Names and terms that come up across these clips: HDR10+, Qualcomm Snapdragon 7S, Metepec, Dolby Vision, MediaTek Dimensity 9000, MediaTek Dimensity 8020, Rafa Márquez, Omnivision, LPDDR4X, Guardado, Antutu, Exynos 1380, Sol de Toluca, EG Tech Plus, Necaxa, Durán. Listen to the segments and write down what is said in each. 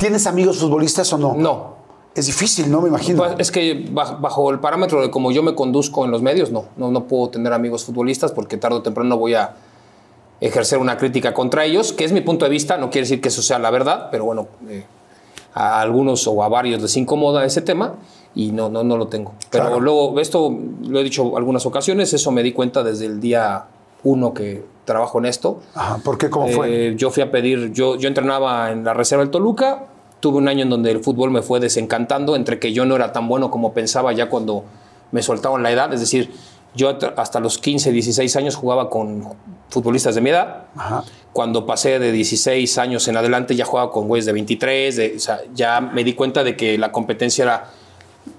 ¿Tienes amigos futbolistas o no? No. Es difícil, ¿no? Me imagino. Pues es que bajo el parámetro de cómo yo me conduzco en los medios, no puedo tener amigos futbolistas porque tarde o temprano voy a ejercer una crítica contra ellos, que es mi punto de vista, no quiere decir que eso sea la verdad, pero bueno, a algunos o a varios les incomoda ese tema y no lo tengo. Pero claro, luego, esto lo he dicho algunas ocasiones, eso me di cuenta desde el día uno que trabajo en esto. Ajá, ¿por qué? ¿Cómo fue? Yo fui a pedir, yo entrenaba en la reserva del Toluca, tuve un año en donde el fútbol me fue desencantando, entre que yo no era tan bueno como pensaba ya cuando me soltaban la edad, es decir, yo hasta los 15, 16 años jugaba con futbolistas de mi edad. Ajá. Cuando pasé de 16 años en adelante ya jugaba con güeyes de 23, o sea, ya me di cuenta de que la competencia era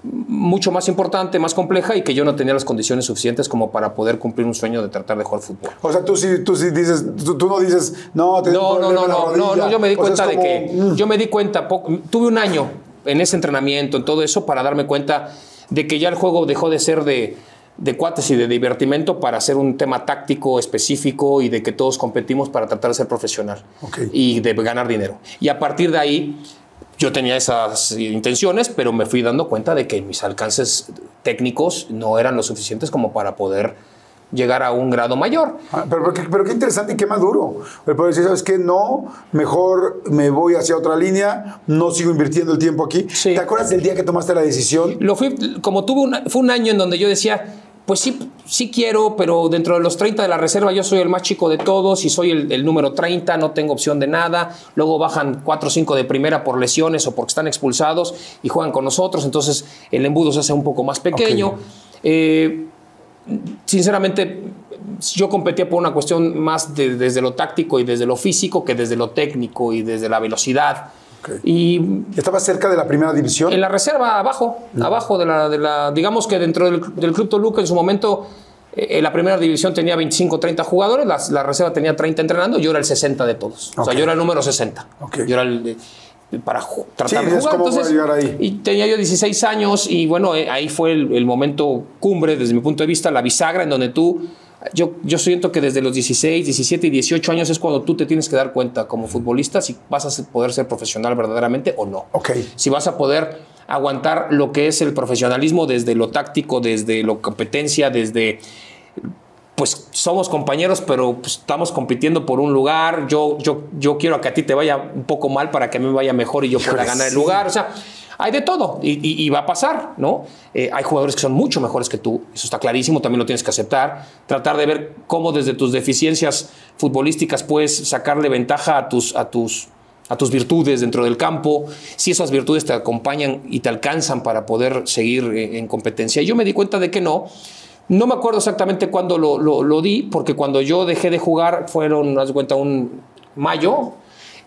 mucho más importante, más compleja y que yo no tenía las condiciones suficientes como para poder cumplir un sueño de tratar de jugar fútbol. O sea, tú sí dices, tú no dices, no, te no, yo me di cuenta de que, tuve un año en ese entrenamiento, en todo eso, para darme cuenta de que ya el juego dejó de ser de cuates y de divertimento para hacer un tema táctico específico y de que todos competimos para tratar de ser profesional. Okay. Y de ganar dinero. Y a partir de ahí yo tenía esas intenciones, pero me fui dando cuenta de que mis alcances técnicos no eran lo suficientes como para poder llegar a un grado mayor. Ah, pero qué interesante y qué maduro. El poder decir, ¿sabes qué? No, mejor me voy hacia otra línea, no sigo invirtiendo el tiempo aquí. Sí. ¿Te acuerdas del día que tomaste la decisión? Fue un año en donde yo decía, pues sí, sí quiero, pero dentro de los 30 de la reserva yo soy el más chico de todos y soy el número 30, no tengo opción de nada. Luego bajan 4 o 5 de primera por lesiones o porque están expulsados y juegan con nosotros. Entonces el embudo se hace un poco más pequeño. Okay. Sinceramente, yo competía por una cuestión más desde lo táctico y desde lo físico que desde lo técnico y desde la velocidad. Okay. Y ¿estaba cerca de la primera división? En la reserva, abajo de la digamos que dentro del Club Toluca en su momento, la primera división tenía 25, 30 jugadores, la reserva tenía 30 entrenando, yo era el 60 de todos. Okay. O sea, yo era el número 60. Okay. Yo era para tratar de jugar. ¿Cómo entonces, llegar ahí? Y tenía yo 16 años y bueno, ahí fue el momento cumbre desde mi punto de vista, la bisagra en donde tú... Yo siento que desde los 16, 17 y 18 años es cuando tú te tienes que dar cuenta como futbolista si vas a poder ser profesional verdaderamente o no. Okay. Si vas a poder aguantar lo que es el profesionalismo desde lo táctico, desde lo competencia, desde... Pues somos compañeros, pero pues, estamos compitiendo por un lugar. Yo quiero que a ti te vaya un poco mal para que a mí me vaya mejor y yo pueda ganar el lugar. O sea, hay de todo y va a pasar, ¿no? Hay jugadores que son mucho mejores que tú. Eso está clarísimo, también lo tienes que aceptar. Tratar de ver cómo desde tus deficiencias futbolísticas puedes sacarle ventaja a tus virtudes dentro del campo, si esas virtudes te acompañan y te alcanzan para poder seguir en competencia. Y yo me di cuenta de que no. No me acuerdo exactamente cuándo lo di, porque cuando yo dejé de jugar fueron, haz de cuenta, un mayo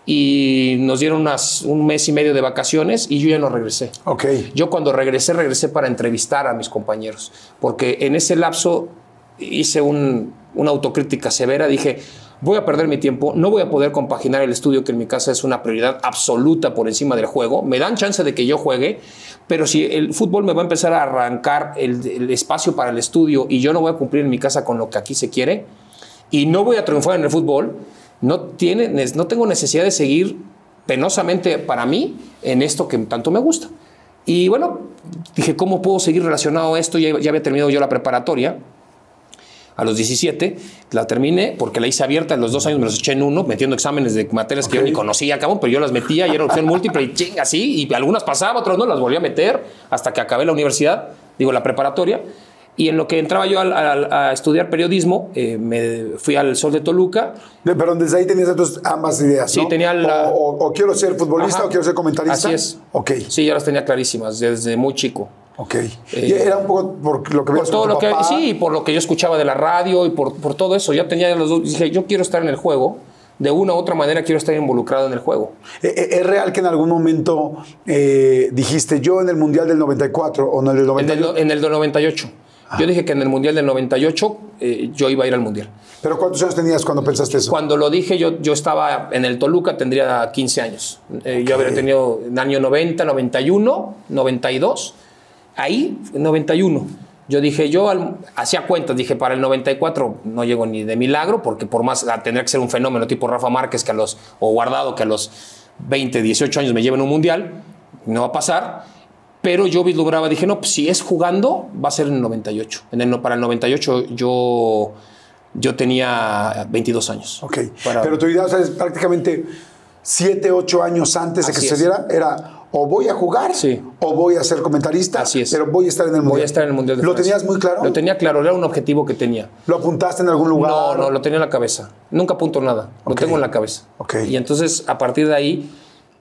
y nos dieron un mes y medio de vacaciones y yo ya no regresé. Okay. Yo cuando regresé para entrevistar a mis compañeros, porque en ese lapso hice una autocrítica severa. Dije, voy a perder mi tiempo, no voy a poder compaginar el estudio, que en mi casa es una prioridad absoluta por encima del juego. Me dan chance de que yo juegue, pero si el fútbol me va a empezar a arrancar el espacio para el estudio y yo no voy a cumplir en mi casa con lo que aquí se quiere y no voy a triunfar en el fútbol, no tengo necesidad de seguir penosamente para mí en esto que tanto me gusta. Y bueno, dije, ¿cómo puedo seguir relacionado a esto? Ya había terminado yo la preparatoria. A los 17 la terminé porque la hice abierta en los 2 años, me los eché en uno, metiendo exámenes de materias que yo ni conocía, cabrón, pero yo las metía y era opción múltiple y ching, así, y algunas pasaba, otras no, las volví a meter hasta que acabé la universidad, digo, la preparatoria. Y en lo que entraba yo a estudiar periodismo, me fui al Sol de Toluca. Pero desde ahí tenías ambas ideas, ¿no? Sí, tenía o quiero ser futbolista, ajá, o quiero ser comentarista. Así es. Ok. Sí, yo las tenía clarísimas desde muy chico. Ok. Y era un poco por lo que veías con tu papá. Sí, por lo que yo escuchaba de la radio y por todo eso. Ya tenía los dos. Dije, yo quiero estar en el juego. De una u otra manera quiero estar involucrado en el juego. ¿Es real que en algún momento dijiste, yo en el Mundial del 94 o no en el 98? En el del 98. Ah. Yo dije que en el Mundial del 98 yo iba a ir al Mundial. ¿Pero cuántos años tenías cuando pensaste eso? Cuando lo dije, yo estaba en el Toluca, tendría 15 años. Okay. Yo habría tenido en el año 90, 91, 92... Ahí, en 91, yo dije, hacía cuentas, dije, para el 94 no llego ni de milagro, porque por más tendría que ser un fenómeno tipo Rafa Márquez o Guardado, que a los 20, 18 años me lleven un mundial, no va a pasar, pero yo vislumbraba, dije, no, pues si es jugando, va a ser en el 98. Para el 98 yo tenía 22 años. Ok, pero tu idea, o sea, es prácticamente 7, 8 años antes de que sucediera, era... O voy a jugar, sí, o voy a ser comentarista, así es, pero voy a estar en el Mundial. Voy a estar en el Mundial de Francia. ¿Lo tenías muy claro? Lo tenía claro, era un objetivo que tenía. ¿Lo apuntaste en algún lugar? No, no, lo tenía en la cabeza. Nunca apunto nada, okay, lo tengo en la cabeza. Okay. Y entonces, a partir de ahí,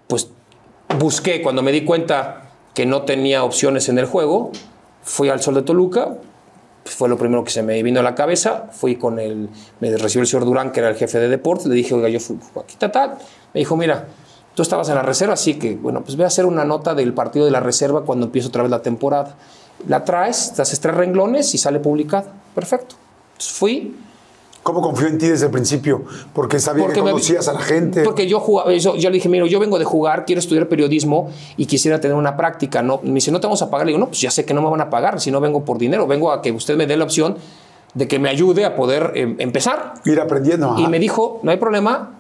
pues busqué, cuando me di cuenta que no tenía opciones en el juego, fui al Sol de Toluca, pues fue lo primero que se me vino a la cabeza, fui con el, me recibió el señor Durán, que era el jefe de deportes, le dije, oiga, yo fui aquí, tal, me dijo, mira, tú estabas en la reserva, así que, bueno, pues voy a hacer una nota del partido de la reserva cuando empiece otra vez la temporada. La traes, te haces 3 renglones y sale publicada. Perfecto. Entonces fui. ¿Cómo confió en ti desde el principio? Porque sabía que conocías a la gente. Porque yo jugaba, yo le dije, mira, yo vengo de jugar, quiero estudiar periodismo y quisiera tener una práctica. No, me dice, no te vamos a pagar. Le digo, no, pues ya sé que no me van a pagar, si no vengo por dinero, vengo a que usted me dé la opción de que me ayude a poder empezar. Ir aprendiendo. Ajá. Y me dijo, no hay problema,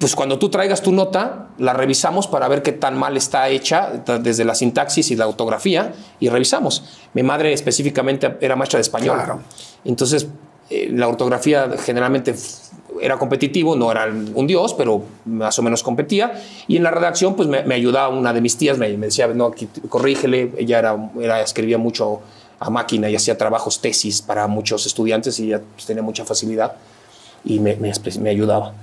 pues cuando tú traigas tu nota, la revisamos para ver qué tan mal está hecha desde la sintaxis y la ortografía y revisamos. Mi madre específicamente era maestra de español. Claro. Entonces, la ortografía generalmente era competitivo, no era un dios, pero más o menos competía. Y en la redacción, pues me ayudaba una de mis tías, me decía, no, aquí, corrígele. Ella escribía mucho a máquina y hacía trabajos, tesis para muchos estudiantes y ella, pues, tenía mucha facilidad y me ayudaba.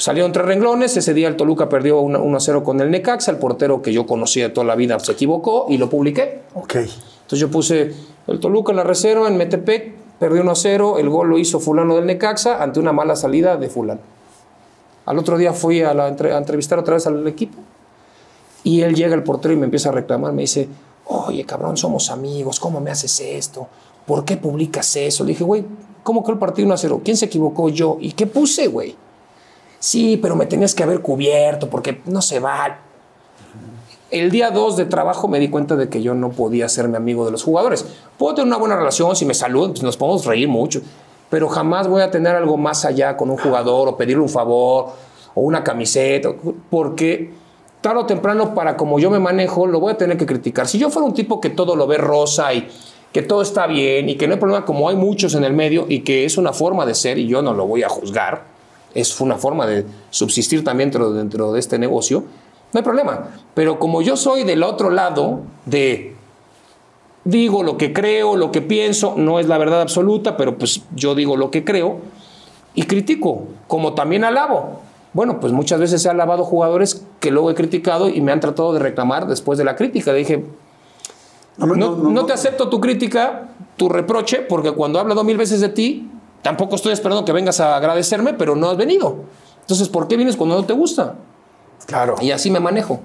Salieron 3 renglones, ese día el Toluca perdió 1-0 con el Necaxa, el portero que yo conocía de toda la vida se equivocó y lo publiqué. Ok. Entonces yo puse el Toluca en la reserva, en Metepec, perdió 1-0, el gol lo hizo fulano del Necaxa ante una mala salida de fulano. Al otro día fui a entrevistar otra vez al equipo y él llega, el portero, y me empieza a reclamar, me dice, oye cabrón, somos amigos, ¿cómo me haces esto? ¿Por qué publicas eso? Le dije, güey, ¿cómo que el partido 1-0? ¿Quién se equivocó? Yo. ¿Y qué puse, güey? Sí, pero me tenías que haber cubierto porque no se va. El día 2 de trabajo me di cuenta de que yo no podía hacerme amigo de los jugadores. Puedo tener una buena relación, si me saludan, pues nos podemos reír mucho, pero jamás voy a tener algo más allá con un jugador o pedirle un favor o una camiseta, porque tarde o temprano, para como yo me manejo, lo voy a tener que criticar. Si yo fuera un tipo que todo lo ve rosa y que todo está bien y que no hay problema, como hay muchos en el medio, y que es una forma de ser y yo no lo voy a juzgar, es una forma de subsistir también dentro de este negocio, no hay problema. Pero como yo soy del otro lado, digo lo que creo, lo que pienso, no es la verdad absoluta, pero pues yo digo lo que creo y critico, como también alabo. Bueno, pues muchas veces he alabado jugadores que luego he criticado y me han tratado de reclamar después de la crítica. Le dije, no te acepto tu crítica, tu reproche, porque cuando he hablado 1000 veces de ti, tampoco estoy esperando que vengas a agradecerme, pero no has venido. Entonces, ¿por qué vienes cuando no te gusta? Claro. Y así me manejo.